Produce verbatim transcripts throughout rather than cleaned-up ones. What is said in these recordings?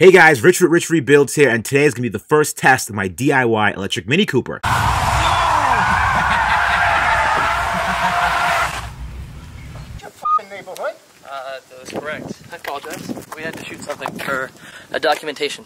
Hey guys, Rich with Rich Rebuilds here, and today is going to be the first test of my D I Y electric Mini Cooper. Your f***ing neighborhood? Uh, that was correct. I apologize. We had to shoot something for a documentation.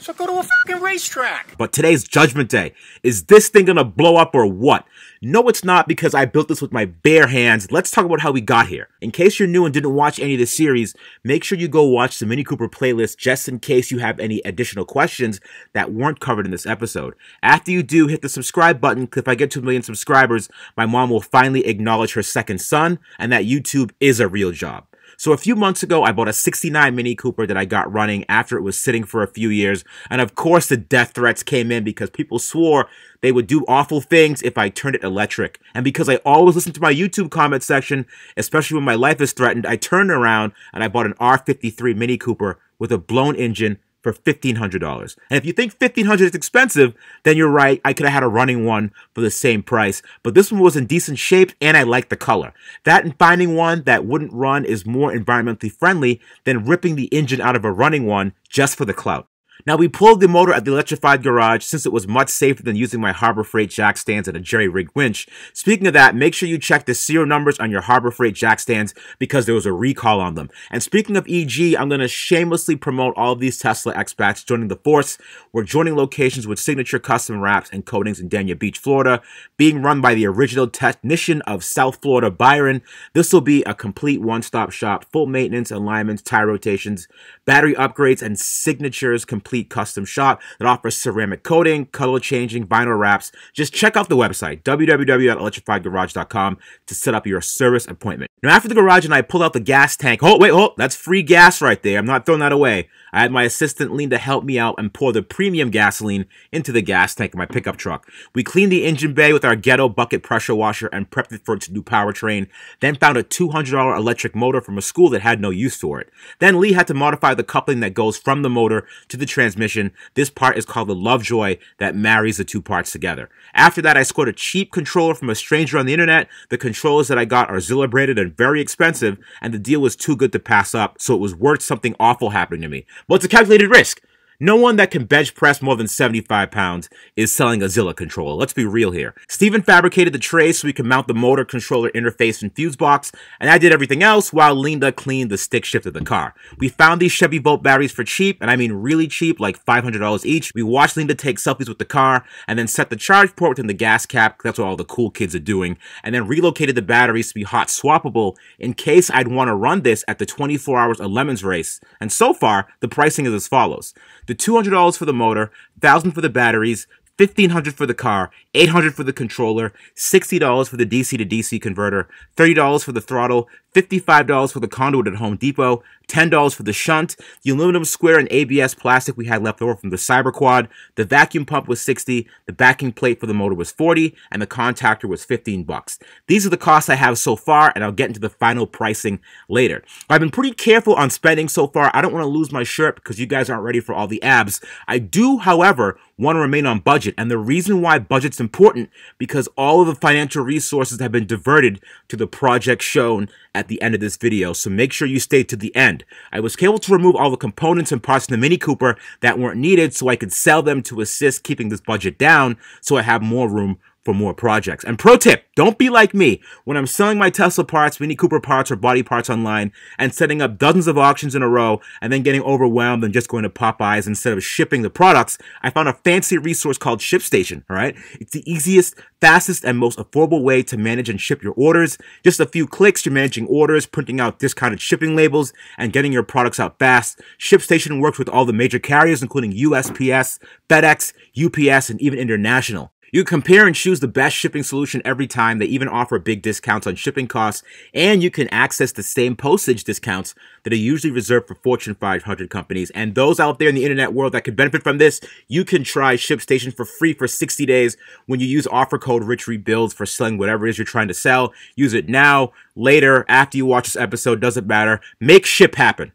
So go to a fucking racetrack. But today's judgment day. Is this thing gonna blow up or what? No, it's not, because I built this with my bare hands. Let's talk about how we got here. In case you're new and didn't watch any of the series, make sure you go watch the Mini Cooper playlist just in case you have any additional questions that weren't covered in this episode. After you do, hit the subscribe button, because if I get two million subscribers, my mom will finally acknowledge her second son and that YouTube is a real job. So a few months ago, I bought a sixty-nine Mini Cooper that I got running after it was sitting for a few years. And of course, the death threats came in because people swore they would do awful things if I turned it electric. And because I always listen to my YouTube comment section, especially when my life is threatened, I turned around and I bought an R fifty-three Mini Cooper with a blown engine for fifteen hundred dollars. And if you think fifteen hundred dollars is expensive, then you're right. I could have had a running one for the same price, but this one was in decent shape and I liked the color. That and finding one that wouldn't run is more environmentally friendly than ripping the engine out of a running one just for the clout. Now, we pulled the motor at the Electrified Garage since it was much safer than using my Harbor Freight jack stands and a jerry-rigged winch. Speaking of that, make sure you check the serial numbers on your Harbor Freight jack stands because there was a recall on them. And speaking of E G, I'm going to shamelessly promote all of these Tesla expats joining the force. We're joining locations with signature custom wraps and coatings in Dania Beach, Florida, being run by the original technician of South Florida, Byron. This will be a complete one-stop shop, full maintenance, alignments, tire rotations, battery upgrades, and signatures complete. Custom shop that offers ceramic coating, color changing, vinyl wraps. Just check out the website, w w w dot electrified garage dot com, to set up your service appointment. Now, after the garage and I pulled out the gas tank, oh, wait, oh, that's free gas right there. I'm not throwing that away. I had my assistant Lena to help me out and pour the premium gasoline into the gas tank of my pickup truck. We cleaned the engine bay with our ghetto bucket pressure washer and prepped it for its new powertrain, then found a two hundred dollar electric motor from a school that had no use for it. Then Lee had to modify the coupling that goes from the motor to the transmission. This part is called the Lovejoy that marries the two parts together. After that, I scored a cheap controller from a stranger on the internet. The controllers that I got are Zilla branded and very expensive, and the deal was too good to pass up, so it was worth something awful happening to me. Well, it's a calculated risk. No one that can bench press more than seventy-five pounds is selling a Zilla controller. Let's be real here. Steven fabricated the tray so we could mount the motor, controller, interface, and fuse box, and I did everything else while Linda cleaned the stick shift of the car. We found these Chevy Bolt batteries for cheap, and I mean really cheap, like five hundred dollars each. We watched Linda take selfies with the car, and then set the charge port within the gas cap, because that's what all the cool kids are doing, and then relocated the batteries to be hot swappable in case I'd want to run this at the twenty-four hours of lemons race. And so far, the pricing is as follows. The two hundred dollars for the motor, one thousand dollars for the batteries, fifteen hundred dollars for the car, eight hundred dollars for the controller, sixty dollars for the D C to D C converter, thirty dollars for the throttle, fifty-five dollars for the conduit at Home Depot, ten dollars for the shunt, the aluminum square and A B S plastic we had left over from the Cyberquad, the vacuum pump was sixty dollars, the backing plate for the motor was forty dollars, and the contactor was fifteen bucks. These are the costs I have so far, and I'll get into the final pricing later. I've been pretty careful on spending so far. I don't want to lose my shirt because you guys aren't ready for all the abs. I do, however, want to remain on budget, and the reason why budget's important because all of the financial resources have been diverted to the project shown at the end of this video, so make sure you stay to the end. I was able to remove all the components and parts in the Mini Cooper that weren't needed so I could sell them to assist keeping this budget down so I have more room for more projects. And pro tip, don't be like me. When I'm selling my Tesla parts, Mini Cooper parts, or body parts online and setting up dozens of auctions in a row and then getting overwhelmed and just going to Popeyes instead of shipping the products, I found a fancy resource called ShipStation, all right? It's the easiest, fastest, and most affordable way to manage and ship your orders. Just a few clicks, you're managing orders, printing out discounted shipping labels, and getting your products out fast. ShipStation works with all the major carriers, including U S P S, FedEx, U P S, and even international. You compare and choose the best shipping solution every time. They even offer big discounts on shipping costs, and you can access the same postage discounts that are usually reserved for Fortune five hundred companies. And those out there in the internet world that could benefit from this, you can try ShipStation for free for sixty days when you use offer code RichRebuilds for selling whatever it is you're trying to sell. Use it now, later, after you watch this episode, doesn't matter. Make ship happen.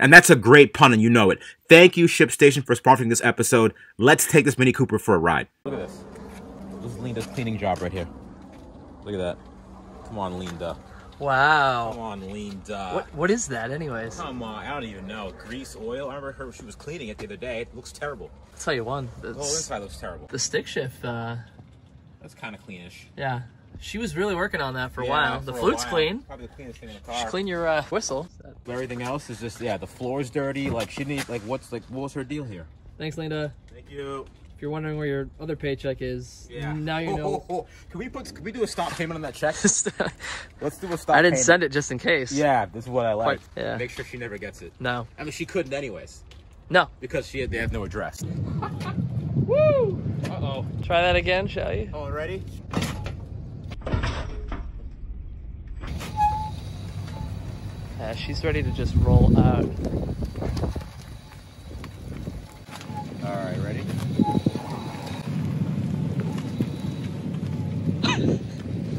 And that's a great pun, and you know it. Thank you, ShipStation, for sponsoring this episode. Let's take this Mini Cooper for a ride. Look at this. This is Linda's cleaning job right here. Look at that. Come on, Linda. Wow. Come on, lean dog. What, what is that anyways? Come on, I don't even know. Grease, oil? I remember her, she was cleaning it the other day. It looks terrible. I'll tell you one. The whole inside looks terrible. The stick shift. Uh, That's kind of cleanish. Yeah. She was really working on that for a yeah, while. For the flute's clean. Probably the cleanest thing in the car. Just clean your uh, whistle. Everything else is just, yeah, the floor's dirty. Like, she didn't, like, what's, like, what was her deal here? Thanks, Linda. Thank you. If you're wondering where your other paycheck is, yeah. now you know. Oh, oh, oh. Can we put? Can we do a stop payment on that check? Let's do a stop. I didn't payment. send it just in case. Yeah, this is what I like. Quite, yeah. Make sure she never gets it. No. I mean, she couldn't anyways. No. Because she had, they have no address. Woo! Uh oh. Try that again, shall you? Oh, ready? Yeah, she's ready to just roll out. All right, ready?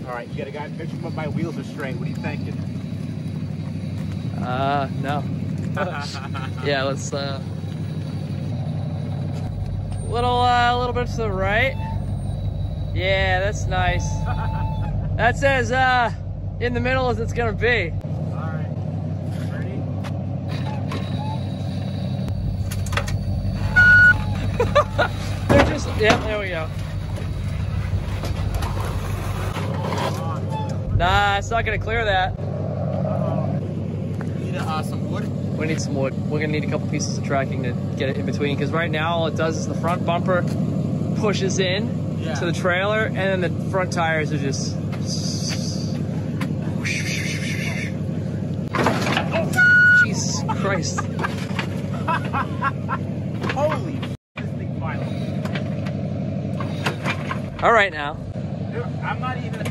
All right, you got a guy picture but my wheels are straight. What are you thinking? Uh, no. yeah, let's uh little a uh, little bit to the right. Yeah, that's nice. That's as uh in the middle as it's gonna be. They're just, yeah, there we go. Nah, it's not gonna clear that. Uh-oh. We need uh, some wood. We need some wood. We're gonna need a couple pieces of tracking to get it in between, because right now all it does is the front bumper pushes in yeah. to the trailer, and then the front tires are just. Oh, Jesus Christ. Holy. All right now. Dude, I'm not even...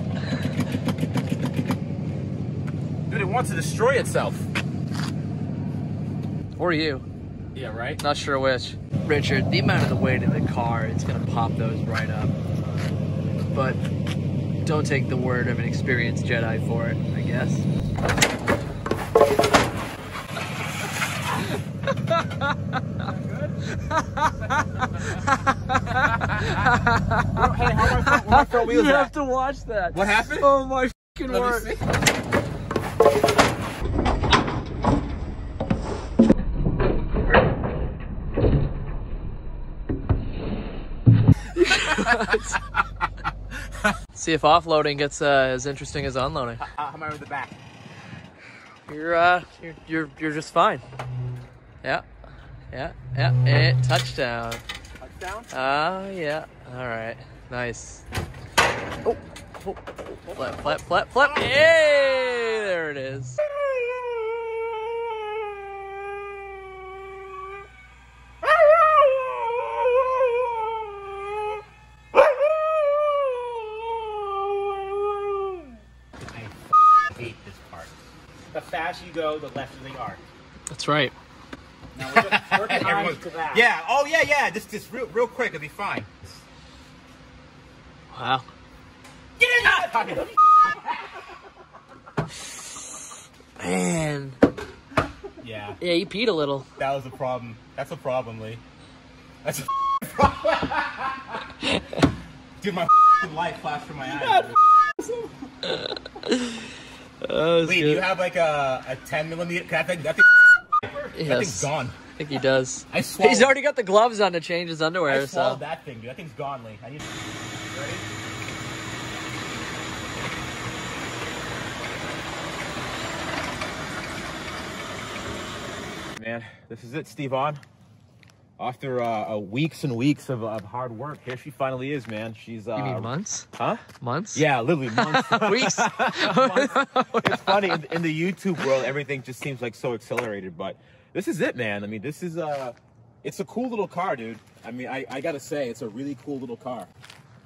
Dude, it wants to destroy itself. Or you. Yeah, right? Not sure which. Richard, the amount of the weight in the car, it's gonna pop those right up. But don't take the word of an experienced Jedi for it, I guess. Hey, how my front, my front wheels you have at? to watch that. What happened? Oh my fucking word. See if offloading gets uh, as interesting as unloading. Uh, uh, how am I with the back? You're uh, you're you're, you're just fine. Yeah, yeah, yeah. It, touchdown. Down? Oh, yeah. All right. Nice. Oh. oh. Flap, flap, flap, flap. Oh. Hey, there it is. I hate this part. The faster you go, the less they are. That's right. Now we're just working on to that. Yeah, oh yeah, yeah, just, just real, real quick, it'll be fine. Wow. Get in there! Man. Yeah. Yeah, you peed a little. That was a problem. That's a problem, Lee. That's a problem. Dude, my light flashed from my eyes. Oh, Lee, good. Do you have like a, a ten millimeter? Can I think that's Yes. That thing's gone. I think he does. I swallowed. He's already got the gloves on to change his underwear. I swallowed so. that thing, dude. That thing's gone, Lee. I need to... Ready? Man, this is it, Steve on. After uh, weeks and weeks of, of hard work, here she finally is, man. She's uh, you mean months? Huh? Months? Yeah, literally months. weeks. months. It's funny in, in the YouTube world, everything just seems like so accelerated, but. This is it, man. I mean, this is uh, it's a cool little car, dude. I mean, I, I gotta say, it's a really cool little car.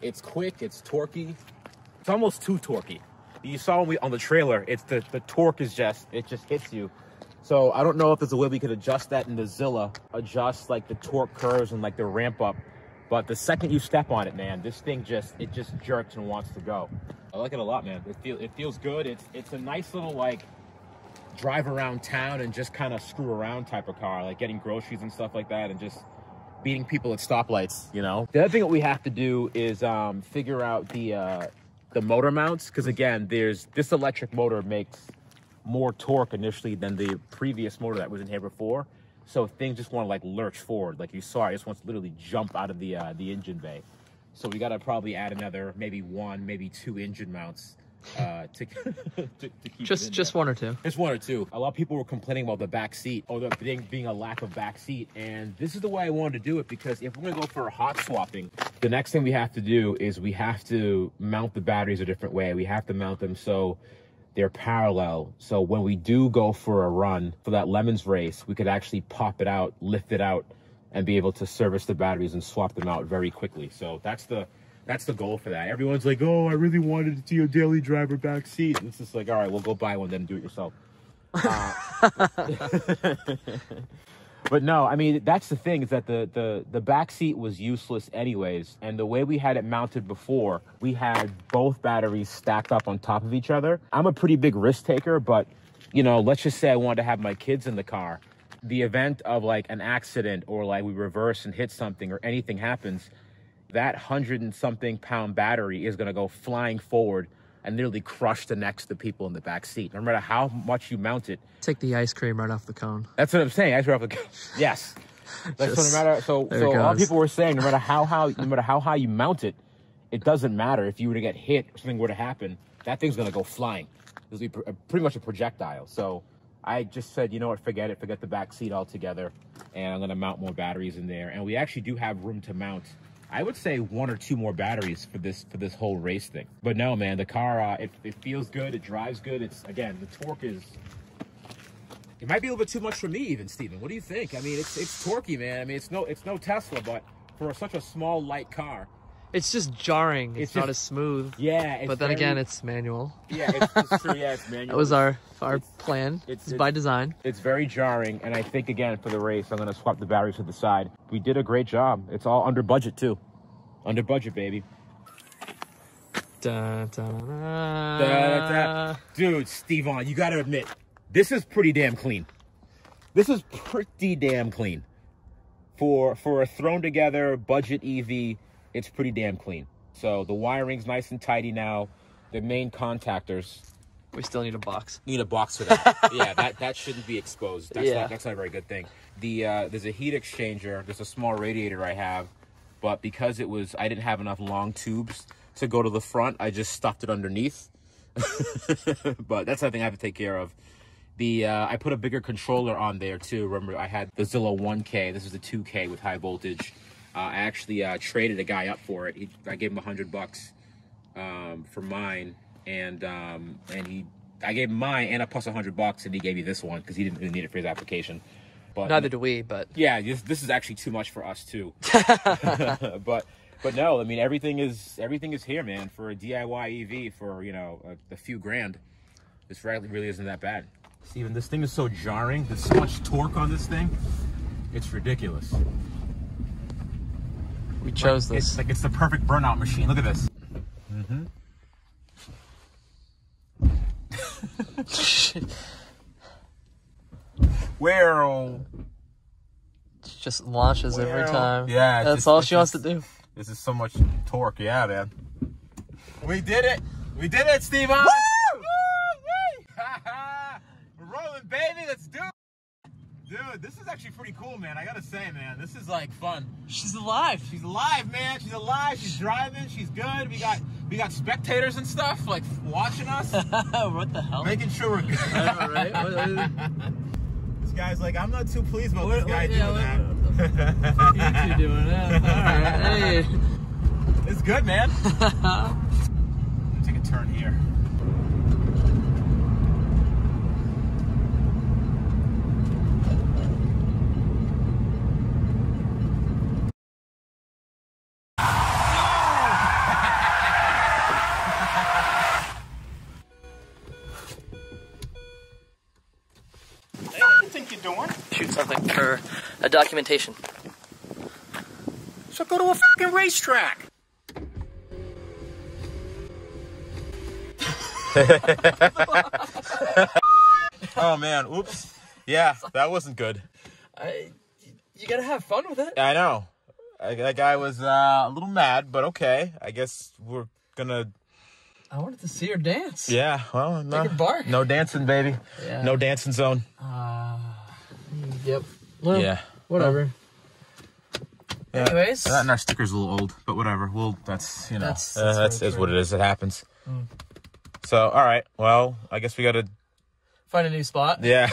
It's quick, it's torquey. It's almost too torquey. You saw when we, on the trailer, it's the, the torque is just, it just hits you. So I don't know if there's a way we could adjust that in the Zilla, adjust like the torque curves and like the ramp up. But the second you step on it, man, this thing just, it just jerks and wants to go. I like it a lot, man. It, feel, it feels good. It's, it's a nice little like, drive around town and just kind of screw around type of car, like getting groceries and stuff like that and just beating people at stoplights, you know? The other thing that we have to do is um, figure out the, uh, the motor mounts, because again, there's this electric motor makes more torque initially than the previous motor that was in here before. So things just want to like lurch forward. Like you saw, it just wants to literally jump out of the uh, the engine bay. So we got to probably add another, maybe one, maybe two engine mounts uh, to, to, to keep just it in just there. one or two. Just one or two. A lot of people were complaining about the back seat, or the thing being a lack of back seat. And this is the way I wanted to do it, because if we're going to go for hot swapping, the next thing we have to do is we have to mount the batteries a different way. We have to mount them so they're parallel. So when we do go for a run for that lemons race, we could actually pop it out, lift it out, and be able to service the batteries and swap them out very quickly. So that's the that's the goal for that. Everyone's like, oh, I really wanted to do a daily driver back seat. And it's just like, all right, we'll go buy one then and do it yourself. Uh, but no, I mean, that's the thing, is that the, the, the back seat was useless anyways. And the way we had it mounted before, we had both batteries stacked up on top of each other. I'm a pretty big risk taker, but, you know, let's just say I wanted to have my kids in the car. The event of like an accident, or like we reverse and hit something, or anything happens, that hundred and something pound battery is going to go flying forward and literally crush the necks of the people in the back seat. No matter how much you mount it. Take the ice cream right off the cone. That's what I'm saying. Ice cream off the cone. Yes. Just, so no matter, so, so a lot of people were saying, no matter how, how, no matter how high you mount it, it doesn't matter. If you were to get hit or something were to happen, that thing's going to go flying. It'll be pretty much a projectile. So I just said, you know what, forget it, forget the back seat altogether, and I'm going to mount more batteries in there. And we actually do have room to mount, I would say, one or two more batteries for this for this whole race thing. But no, man, the car, uh, it, it feels good, it drives good. It's, again, the torque is, it might be a little bit too much for me even, Steven. What do you think? I mean, it's it's torquey, man. I mean, it's no it's no Tesla, but for such a small, light car. It's just jarring. It's, it's not just, as smooth. Yeah. It's but then very, again, it's manual. Yeah, it's, it's true. Yeah, it's manual. That was our our it's, plan. It's, it's by design. It's very jarring. And I think, again, for the race, I'm going to swap the batteries to the side. We did a great job. It's all under budget, too. Under budget, baby. Da, da, da, da. Da, da. Dude, Steven, you got to admit, this is pretty damn clean. This is pretty damn clean. For, for a thrown together budget E V, it's pretty damn clean. So the wiring's nice and tidy now. The main contactors. We still need a box. Need a box for that. Yeah, that, that shouldn't be exposed. That's, yeah. not, that's not a very good thing. The uh, there's a heat exchanger. There's a small radiator I have. But because it was, I didn't have enough long tubes to go to the front, I just stuffed it underneath. But that's something I have to take care of. The uh, I put a bigger controller on there too. Remember, I had the Zilla one K. This is the two K with high voltage. Uh, I actually uh, traded a guy up for it. He, I gave him a hundred bucks um, for mine, and um, and he, I gave him mine and a plus a hundred bucks, and he gave me this one because he didn't really need it for his application. But neither do we. But yeah, this, this is actually too much for us too. but but no, I mean everything is everything is here, man. For a D I Y E V, for you know a, a few grand, this really isn't that bad. Steven, this thing is so jarring. There's so much torque on this thing. It's ridiculous. We chose like, this. It's like it's the perfect burnout machine. Look at this. Mm-hmm. Well, she just launches well, every time. Yeah, that's just, all she wants just, to do. This is so much torque. Yeah, man. We did it. We did it, Steven. Woo! Woo! We're rolling, baby. Let's do it. Dude, this is actually pretty cool, man. I gotta say, man, this is like fun. She's alive. She's alive, man. She's alive. She's driving. She's good. We got we got spectators and stuff like watching us. What the hell? Making sure we're good. All right. This guy's like, I'm not too pleased about what, this guy what, doing yeah, what, that. What you two doing that? All right. Hey. It's good, man. I'm gonna take a turn here. A documentation. So go to a fucking racetrack. Oh man, oops. Yeah, that wasn't good. I, you gotta have fun with it. I know. I, that guy was uh, a little mad, but okay. I guess we're gonna I wanted to see her dance. Yeah, well, no, take a bark. No dancing, baby. Yeah. No dancing zone. Uh, yep. Well, yeah. Whatever. Yeah. Anyways, that and our sticker's a little old, but whatever. Well, that's you know, that's, that's, uh, that's is what it is. It happens. Mm. So, all right. Well, I guess we gotta find a new spot. Yeah.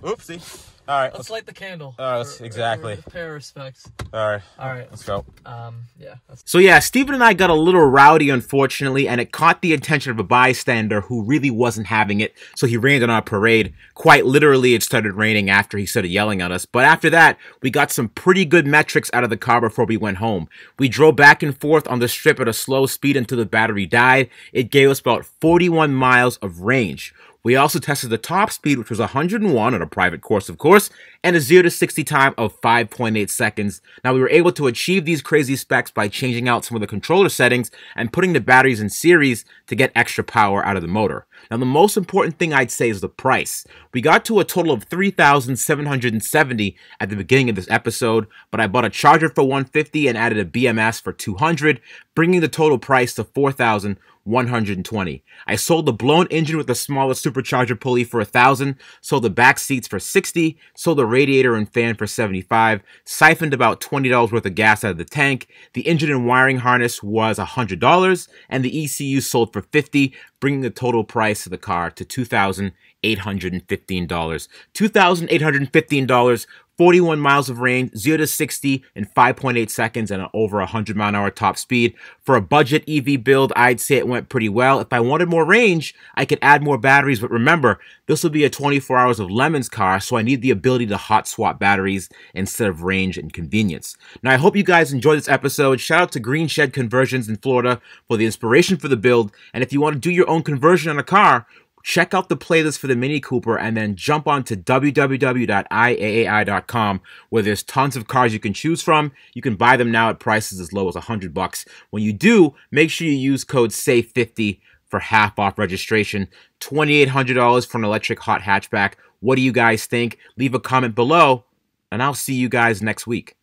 Oopsie. All right. Let's, let's light the candle. All right, let's, or, exactly. Or pay our respects. All right. All right. Let's go. Um, yeah. So yeah, Stephen and I got a little rowdy, unfortunately, and it caught the attention of a bystander who really wasn't having it. So he rained on our parade. Quite literally, it started raining after he started yelling at us. But after that, we got some pretty good metrics out of the car before we went home. We drove back and forth on the strip at a slow speed until the battery died. It gave us about forty-one miles of range. We also tested the top speed, which was one hundred and one on a private course, of course, and a zero to sixty time of five point eight seconds. Now, we were able to achieve these crazy specs by changing out some of the controller settings and putting the batteries in series to get extra power out of the motor. Now, the most important thing I'd say is the price. We got to a total of three thousand seven hundred seventy dollars at the beginning of this episode, but I bought a charger for one hundred fifty dollars and added a B M S for two hundred dollars, bringing the total price to four thousand dollars. one hundred twenty. I sold the blown engine with the smaller supercharger pulley for a thousand, sold the back seats for sixty, sold the radiator and fan for seventy-five, siphoned about twenty dollars worth of gas out of the tank. The engine and wiring harness was one hundred dollars, and the E C U sold for fifty, bringing the total price of the car to two thousand eight hundred fifteen dollars. two thousand eight hundred fifteen dollars, forty-one miles of range, zero to sixty in five point eight seconds, and an over one hundred mile an hour top speed. For a budget E V build, I'd say it went pretty well. If I wanted more range, I could add more batteries, but remember, this will be a twenty-four hours of lemons car, so I need the ability to hot swap batteries instead of range and convenience. Now, I hope you guys enjoyed this episode. Shout out to Green Shed Conversions in Florida for the inspiration for the build, and if you want to do your own conversion on a car, check out the playlist for the Mini Cooper and then jump on to w w w dot i a a i dot com where there's tons of cars you can choose from. You can buy them now at prices as low as one hundred bucks. When you do, make sure you use code save fifty for half off registration. twenty-eight hundred dollars for an electric hot hatchback. What do you guys think? Leave a comment below and I'll see you guys next week.